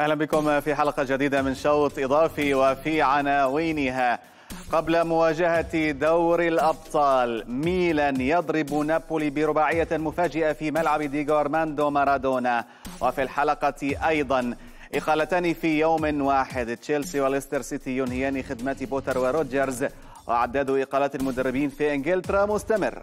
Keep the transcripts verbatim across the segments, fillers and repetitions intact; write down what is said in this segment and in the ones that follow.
أهلا بكم في حلقة جديدة من شوط إضافي وفي عناوينها. قبل مواجهة دور الأبطال ميلان يضرب نابولي برباعية مفاجئة في ملعب دييغو أرماندو مارادونا. وفي الحلقة أيضا إقالتان في يوم واحد، تشيلسي وليستر سيتي ينهيان خدمة بوتر وروجرز، وعداد إقالات المدربين في إنجلترا مستمر.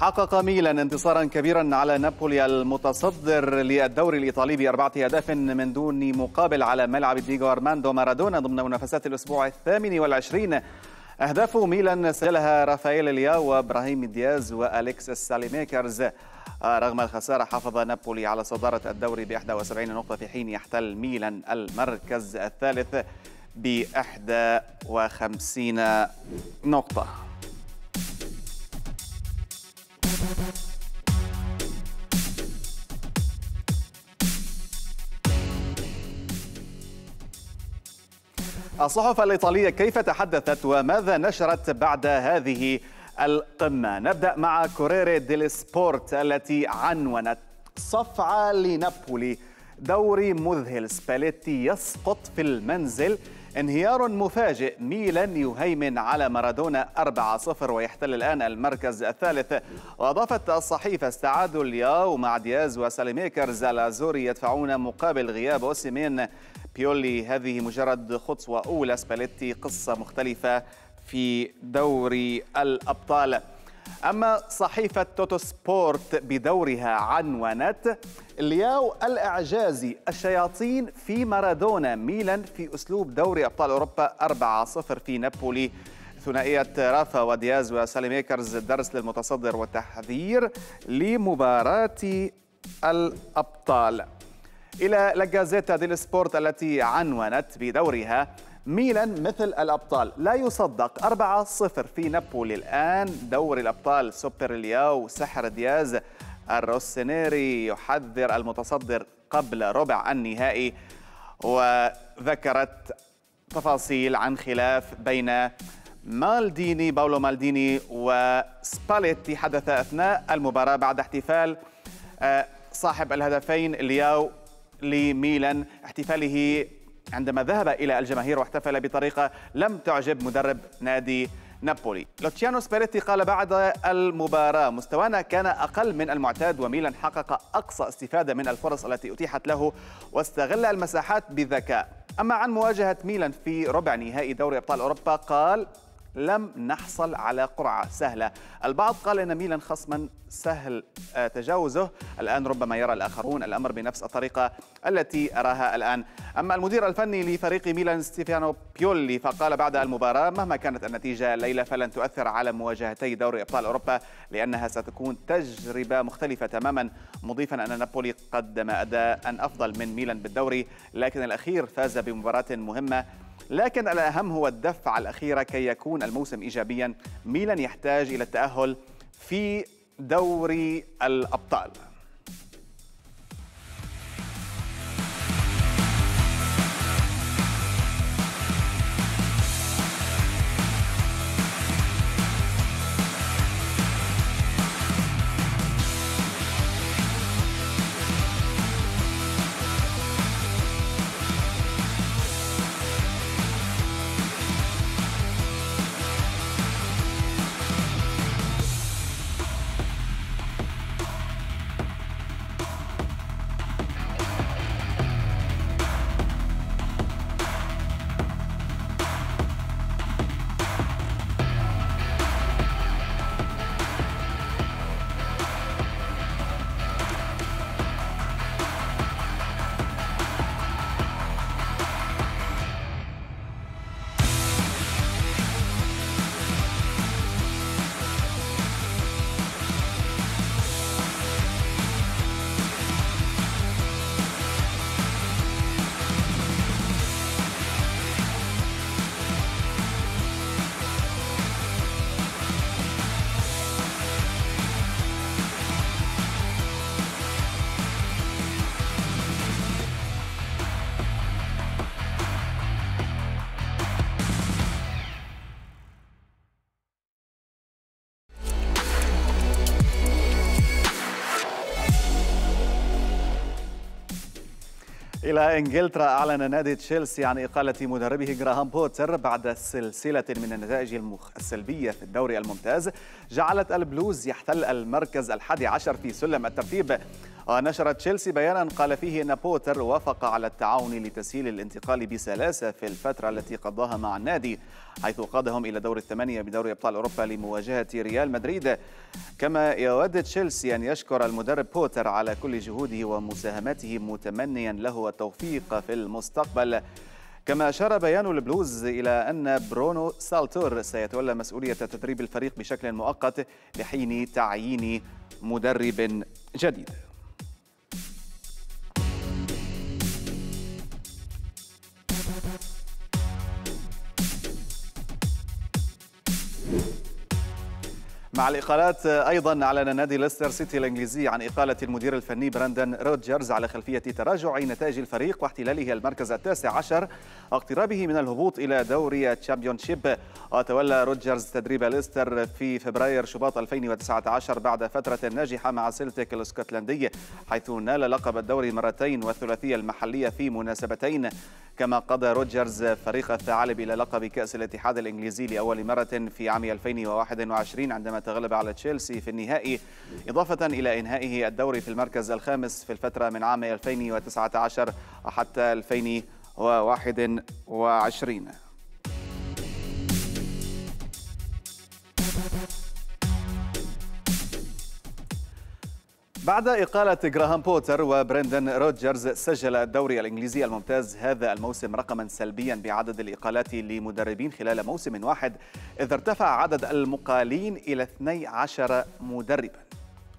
حقق ميلان انتصارا كبيرا على نابولي المتصدر للدوري الإيطالي بأربعة أهداف من دون مقابل على ملعب دييغو أرماندو مارادونا ضمن منافسات الأسبوع الثامن والعشرين. أهداف ميلان سجلها رافائيل لياو وإبراهيم دياز وأليكس ساليميكرز. رغم الخسارة حافظ نابولي على صدارة الدوري ب إحدى وسبعين نقطة، في حين يحتل ميلان المركز الثالث ب إحدى وخمسين نقطة. الصحف الإيطالية كيف تحدثت وماذا نشرت بعد هذه القمة؟ نبدأ مع كوريري ديل سبورت التي عنونت صفعة لنابولي، دوري مذهل، سباليتي يسقط في المنزل، انهيار مفاجئ، ميلان يهيمن على مارادونا أربعة صفر ويحتل الآن المركز الثالث. وأضافت الصحيفة استعاد لياو مع دياز وساليميكرز، الأزوري يدفعون مقابل غياب أوسيمين. بيولي هذه مجرد خطوة أولى، سباليتي قصة مختلفة في دوري الأبطال. أما صحيفة توتو سبورت بدورها عنونت لياو الإعجازي، الشياطين في مارادونا، ميلان في أسلوب دوري أبطال أوروبا أربعة صفر في نابولي، ثنائية رافا ودياز وساليميكرز الدرس للمتصدر والتحذير لمباراة الأبطال. إلى لاغازيتا ديلو سبورت التي عنونت بدورها ميلان مثل الأبطال، لا يصدق أربعة صفر في نابولي، الآن دوري الأبطال، سوبر لياو، سحر دياز، الروسينيري يحذر المتصدر قبل ربع النهائي. وذكرت تفاصيل عن خلاف بين مالديني باولو مالديني وسباليتي حدث أثناء المباراة بعد احتفال صاحب الهدفين لياو لميلان، احتفاله عندما ذهب إلى الجماهير واحتفل بطريقة لم تعجب مدرب نادي نابولي. لوتشيانو سباليتي قال بعد المباراة: مستوانا كان أقل من المعتاد وميلان حقق أقصى استفادة من الفرص التي أتيحت له واستغل المساحات بذكاء. أما عن مواجهة ميلان في ربع نهائي دوري أبطال أوروبا قال: لم نحصل على قرعة سهلة. البعض قال إن ميلان خصما سهل تجاوزه، الآن ربما يرى الآخرون الأمر بنفس الطريقة التي أراها الآن. أما المدير الفني لفريق ميلان ستيفانو بيولي فقال بعد المباراة: مهما كانت النتيجة الليلة فلن تؤثر على مواجهتي دوري أبطال أوروبا لأنها ستكون تجربة مختلفة تماما، مضيفا أن نابولي قدم أداء أفضل من ميلان بالدوري، لكن الأخير فاز بمباراة مهمة، لكن الأهم هو الدفعة الأخيرة كي يكون الموسم إيجابيا. ميلان يحتاج إلى التأهل في دوري الأبطال. إلى إنجلترا. أعلن نادي تشيلسي عن إقالة مدربه جراهام بوتر بعد سلسلة من النتائج المخ... السلبية في الدوري الممتاز، جعلت البلوز يحتل المركز الحادي عشر في سلم الترتيب. ونشر تشيلسي بيانا قال فيه أن بوتر وافق على التعاون لتسهيل الانتقال بسلاسة في الفترة التي قضاها مع النادي، حيث قادهم إلى دور الثمانية بدوري أبطال أوروبا لمواجهة ريال مدريد. كما يود تشيلسي أن يشكر المدرب بوتر على كل جهوده ومساهمته، متمنيا له التوفيق في المستقبل. كما أشار بيان البلوز إلى أن برونو سالتور سيتولى مسؤولية تدريب الفريق بشكل مؤقت لحين تعيين مدرب جديد. مع الإقالات أيضا أعلن نادي ليستر سيتي الإنجليزي عن إقالة المدير الفني برندن رودجرز على خلفية تراجع نتائج الفريق واحتلاله المركز التاسع عشر واقترابه من الهبوط إلى دوري الشامبيونشيب. وتولى رودجرز تدريب ليستر في فبراير شباط ألفين وتسعة عشر بعد فترة ناجحة مع سيلتيك الاسكتلندي، حيث نال لقب الدوري مرتين والثلاثية المحلية في مناسبتين. كما قاد رودجرز فريق الثعالب إلى لقب كأس الاتحاد الإنجليزي لأول مرة في عام ألفين وواحد وعشرين عندما تغلب على تشيلسي في النهائي، إضافة إلى إنهائه الدوري في المركز الخامس في الفترة من عام ألفين وتسعة عشر حتى ألفين وواحد وعشرين. بعد إقالة جراهام بوتر وبرندن رودجرز، سجل الدوري الإنجليزي الممتاز هذا الموسم رقما سلبيا بعدد الإقالات لمدربين خلال موسم واحد، إذ ارتفع عدد المقالين إلى اثني عشر مدربا.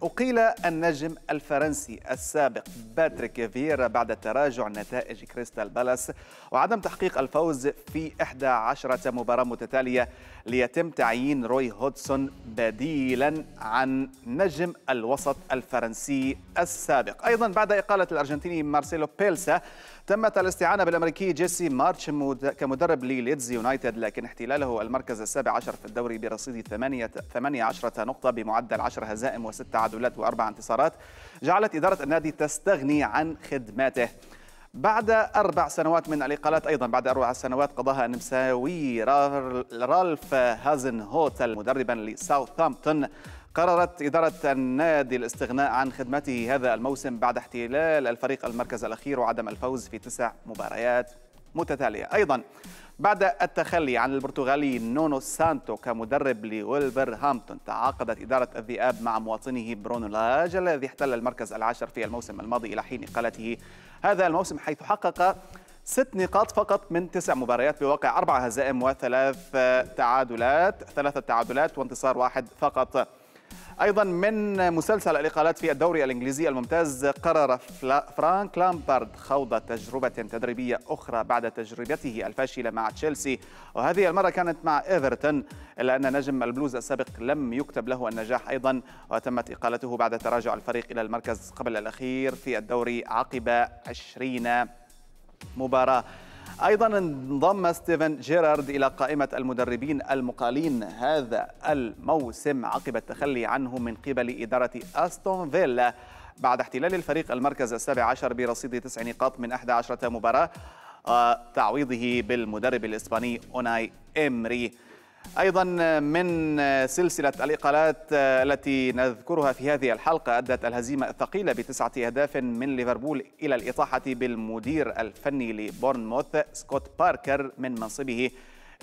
أقيل النجم الفرنسي السابق باتريك فييرا بعد تراجع نتائج كريستال بالاس وعدم تحقيق الفوز في إحدى عشرة مباراة متتالية، ليتم تعيين روي هودسون بديلا عن نجم الوسط الفرنسي السابق. أيضا بعد إقالة الأرجنتيني مارسيلو بيلسا تمت الاستعانة بالأمريكي جيسي مارش كمدرب لليدز يونايتد، لكن احتلاله المركز السابع عشر في الدوري برصيد ثمانية عشرة نقطة بمعدل عشر هزائم وستة عدولات وأربع انتصارات، جعلت إدارة النادي تستغني عن خدماته. بعد أربع سنوات من الإقالات، أيضا بعد أربع سنوات قضاها النمساوي رالف هازنهوتل مدربا لساوثهامبتون، قررت إدارة النادي الاستغناء عن خدمته هذا الموسم بعد احتلال الفريق المركز الأخير وعدم الفوز في تسع مباريات متتالية. أيضا بعد التخلي عن البرتغالي نونو سانتو كمدرب لولفرهامبتون، تعاقدت إدارة الذئاب مع مواطنه برونو لاج الذي احتل المركز العاشر في الموسم الماضي إلى حين إقالته هذا الموسم، حيث حقق ست نقاط فقط من تسع مباريات بواقع أربع هزائم وثلاث تعادلات ثلاثة تعادلات وانتصار واحد فقط. أيضا من مسلسل الإقالات في الدوري الإنجليزي الممتاز، قرر فرانك لامبارد خوض تجربة تدريبية أخرى بعد تجربته الفاشلة مع تشيلسي، وهذه المرة كانت مع إيفرتون، إلا أن نجم البلوز السابق لم يكتب له النجاح أيضا، وتمت إقالته بعد تراجع الفريق إلى المركز قبل الأخير في الدوري عقب عشرين مباراة. أيضا انضم ستيفن جيرارد إلى قائمة المدربين المقالين هذا الموسم عقب التخلي عنه من قبل إدارة أستون فيلا بعد احتلال الفريق المركز السابع عشر برصيد تسع نقاط من أحد عشرة مباراة، تعويضه بالمدرب الإسباني أوناي إمري. أيضا من سلسلة الإقالات التي نذكرها في هذه الحلقة، أدت الهزيمة الثقيلة بتسعة أهداف من ليفربول إلى الإطاحة بالمدير الفني لبورنموث سكوت باركر من منصبه،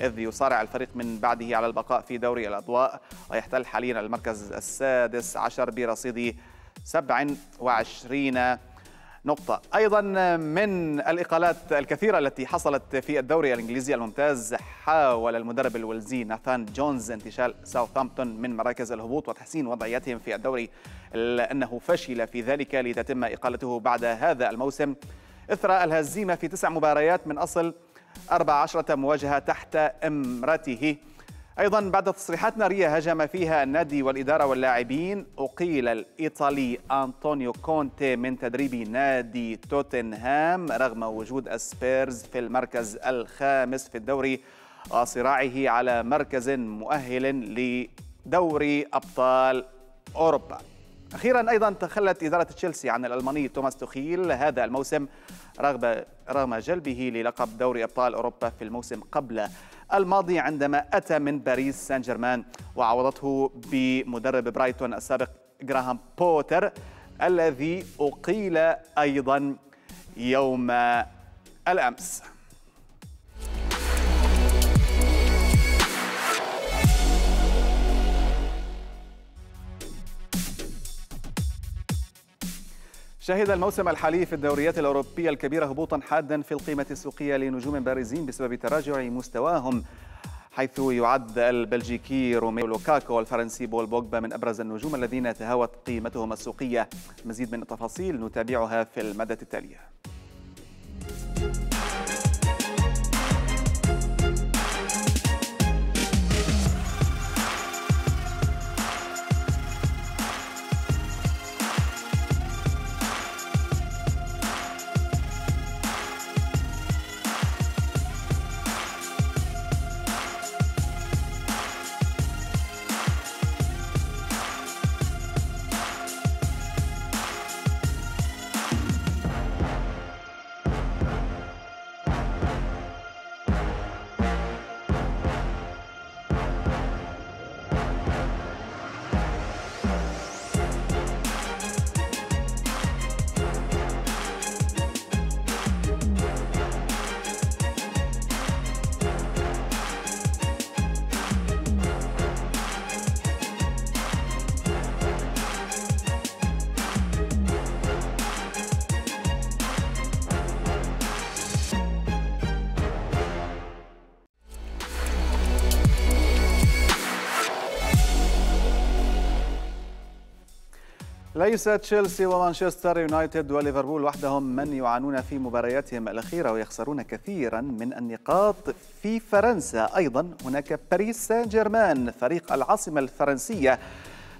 إذ يصارع الفريق من بعده على البقاء في دوري الأضواء، ويحتل حاليا المركز السادس عشر برصيد سبع وعشرين نقطة. أيضا من الإقالات الكثيرة التي حصلت في الدوري الإنجليزي الممتاز، حاول المدرب الويلزي ناثان جونز انتشال ساوثهامبتون من مراكز الهبوط وتحسين وضعيتهم في الدوري، إلا أنه فشل في ذلك لتتم إقالته بعد هذا الموسم إثر الهزيمة في تسع مباريات من أصل أربع عشرة مواجهة تحت إمرته. أيضا بعد تصريحات نارية هجم فيها النادي والإدارة واللاعبين، أقيل الإيطالي أنطونيو كونتي من تدريب نادي توتنهام رغم وجود السبيرز في المركز الخامس في الدوري وصراعه على مركز مؤهل لدوري أبطال أوروبا. أخيرا أيضا تخلت إدارة تشيلسي عن الألماني توماس توخيل هذا الموسم رغم جلبه للقب دوري أبطال أوروبا في الموسم قبل الماضي عندما أتى من باريس سان جيرمان وعوضته بمدرب برايتون السابق جراهام بوتر الذي أقيل أيضا يوم الأمس. شهد الموسم الحالي في الدوريات الأوروبية الكبيرة هبوطا حادا في القيمة السوقية لنجوم بارزين بسبب تراجع مستواهم، حيث يعد البلجيكي روميو لوكاكو والفرنسي بول بوجبا من أبرز النجوم الذين تهاوت قيمتهم السوقية. مزيد من التفاصيل نتابعها في المادة التالية. ليس تشيلسي ومانشستر يونايتد وليفربول وحدهم من يعانون في مبارياتهم الأخيرة ويخسرون كثيرا من النقاط. في فرنسا أيضا هناك باريس سان جيرمان فريق العاصمة الفرنسية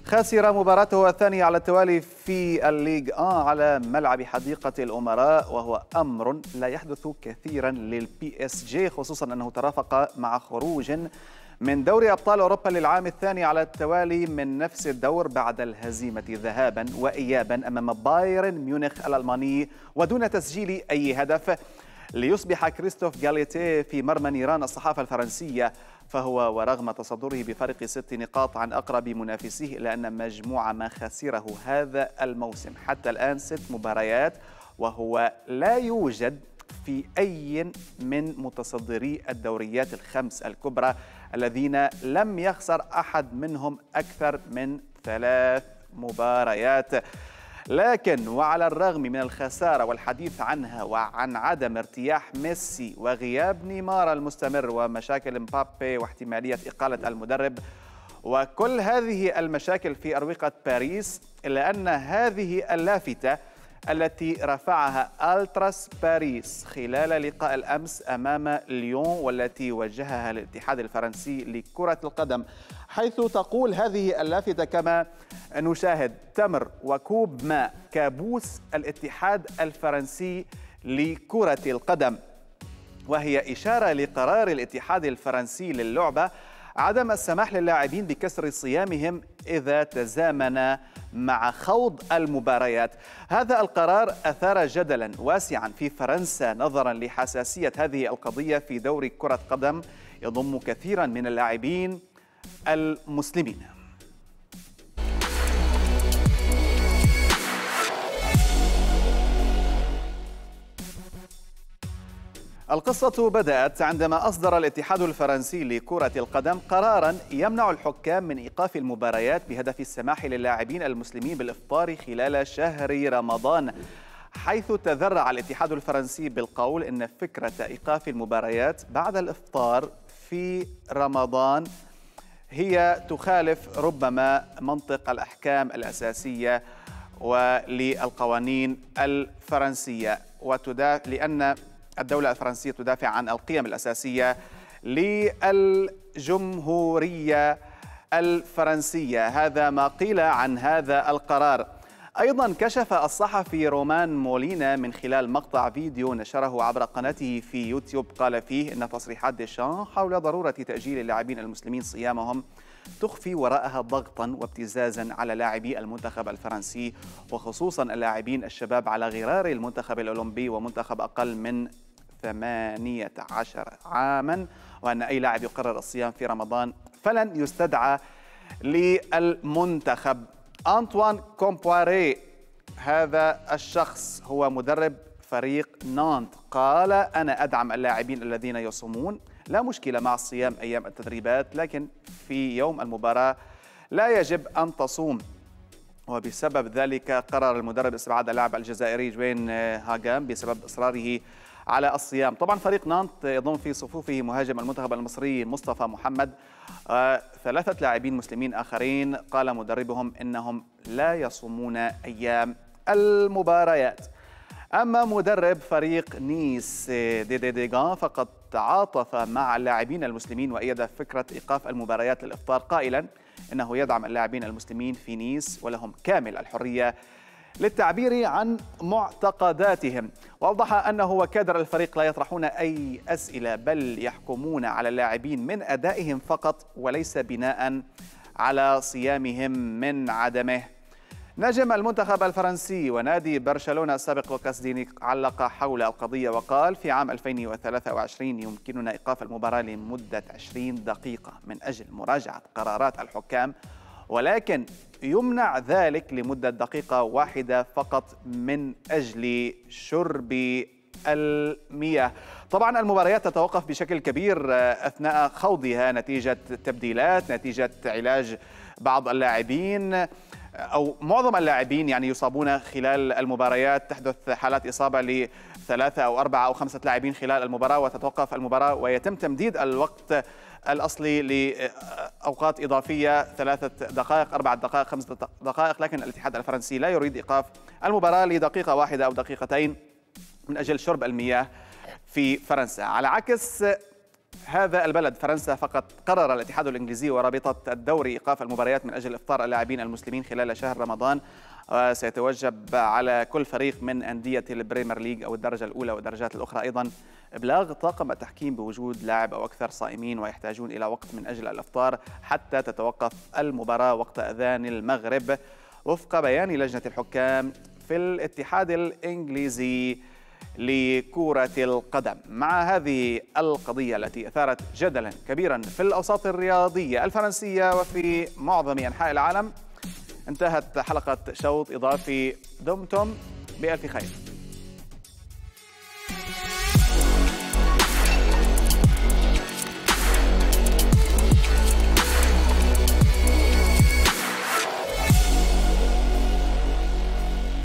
خاسر مباراته الثانية على التوالي في الليغ واحد على ملعب حديقة الأمراء، وهو أمر لا يحدث كثيرا للبي اس جي خصوصا أنه ترافق مع خروج من دوري أبطال أوروبا للعام الثاني على التوالي من نفس الدور بعد الهزيمة ذهابا وإيابا أمام بايرن ميونخ الألماني ودون تسجيل أي هدف، ليصبح كريستوف غاليتي في مرمى نيران الصحافة الفرنسية. فهو ورغم تصدره بفرق ست نقاط عن أقرب منافسيه إلا أن مجموع ما خسره هذا الموسم حتى الآن ست مباريات، وهو لا يوجد في أي من متصدري الدوريات الخمس الكبرى الذين لم يخسر أحد منهم أكثر من ثلاث مباريات. لكن وعلى الرغم من الخسارة والحديث عنها وعن عدم ارتياح ميسي وغياب نيمار المستمر ومشاكل مبابي واحتمالية إقالة المدرب وكل هذه المشاكل في أروقة باريس، إلا أن هذه اللافتة التي رفعها ألتراس باريس خلال لقاء الأمس أمام ليون والتي وجهها الاتحاد الفرنسي لكرة القدم، حيث تقول هذه اللافتة كما نشاهد: تمر وكوب ماء كابوس الاتحاد الفرنسي لكرة القدم، وهي إشارة لقرار الاتحاد الفرنسي للعبة عدم السماح للاعبين بكسر صيامهم إذا تزامن مع خوض المباريات. هذا القرار أثار جدلا واسعا في فرنسا نظرا لحساسية هذه القضية في دوري كرة قدم يضم كثيرا من اللاعبين المسلمين. القصة بدأت عندما أصدر الاتحاد الفرنسي لكرة القدم قراراً يمنع الحكام من إيقاف المباريات بهدف السماح للاعبين المسلمين بالإفطار خلال شهر رمضان، حيث تذرع الاتحاد الفرنسي بالقول إن فكرة إيقاف المباريات بعد الإفطار في رمضان هي تخالف ربما منطق الأحكام الأساسية وللقوانين الفرنسية، لأن الدولة الفرنسية تدافع عن القيم الأساسية للجمهورية الفرنسية. هذا ما قيل عن هذا القرار. أيضا كشف الصحفي رومان مولينا من خلال مقطع فيديو نشره عبر قناته في يوتيوب، قال فيه إن تصريحات ديشان حول ضرورة تأجيل اللاعبين المسلمين صيامهم تخفي وراءها ضغطا وابتزازا على لاعبي المنتخب الفرنسي، وخصوصا اللاعبين الشباب على غرار المنتخب الأولمبي ومنتخب أقل من ثمانية عشر عاما، وأن أي لاعب يقرر الصيام في رمضان فلن يستدعى للمنتخب. أنطوان كومبواري، هذا الشخص هو مدرب فريق نانت، قال أنا أدعم اللاعبين الذين يصومون، لا مشكلة مع الصيام أيام التدريبات، لكن في يوم المباراة لا يجب أن تصوم. وبسبب ذلك قرر المدرب استبعاد اللاعب الجزائري جوين هاغام بسبب إصراره على الصيام. طبعا فريق نانت يضم في صفوفه مهاجم المنتخب المصري مصطفى محمد، آه، ثلاثة لاعبين مسلمين آخرين قال مدربهم إنهم لا يصومون أيام المباريات. أما مدرب فريق نيس دي دي ديغان فقد تعاطف مع اللاعبين المسلمين وأيد فكرة إيقاف المباريات للإفطار، قائلا إنه يدعم اللاعبين المسلمين في نيس ولهم كامل الحرية للتعبير عن معتقداتهم. وأوضح أنه وكادر الفريق لا يطرحون أي أسئلة، بل يحكمون على اللاعبين من أدائهم فقط وليس بناء على صيامهم من عدمه. نجم المنتخب الفرنسي ونادي برشلونة السابق وكاسديني علق حول القضية وقال في عام ألفين وثلاثة وعشرين يمكننا إيقاف المباراة لمدة عشرين دقيقة من أجل مراجعة قرارات الحكام، ولكن يمنع ذلك لمدة دقيقة واحدة فقط من أجل شرب المياه. طبعا المباريات تتوقف بشكل كبير أثناء خوضها نتيجة تبديلات، نتيجة علاج بعض اللاعبين أو معظم اللاعبين يعني يصابون خلال المباريات، تحدث حالات إصابة لثلاثة أو أربعة أو خمسة لاعبين خلال المباراة، وتتوقف المباراة ويتم تمديد الوقت الأصلي لأوقات إضافية ثلاثة دقائق، أربعة دقائق، خمس دقائق، لكن الاتحاد الفرنسي لا يريد إيقاف المباراة لدقيقة واحدة أو دقيقتين من أجل شرب المياه في فرنسا. على عكس هذا البلد فرنسا فقد قرر الاتحاد الإنجليزي ورابطة الدوري إيقاف المباريات من أجل إفطار اللاعبين المسلمين خلال شهر رمضان، وسيتوجب على كل فريق من أندية البريمير ليج أو الدرجة الأولى والدرجات الأخرى أيضا إبلاغ طاقم التحكيم بوجود لاعب أو أكثر صائمين ويحتاجون إلى وقت من أجل الإفطار حتى تتوقف المباراة وقت أذان المغرب، وفق بيان لجنة الحكام في الاتحاد الإنجليزي لكرة القدم. مع هذه القضية التي أثارت جدلا كبيرا في الأوساط الرياضية الفرنسية وفي معظم أنحاء العالم، انتهت حلقة شوط إضافي، دمتم بألف خير.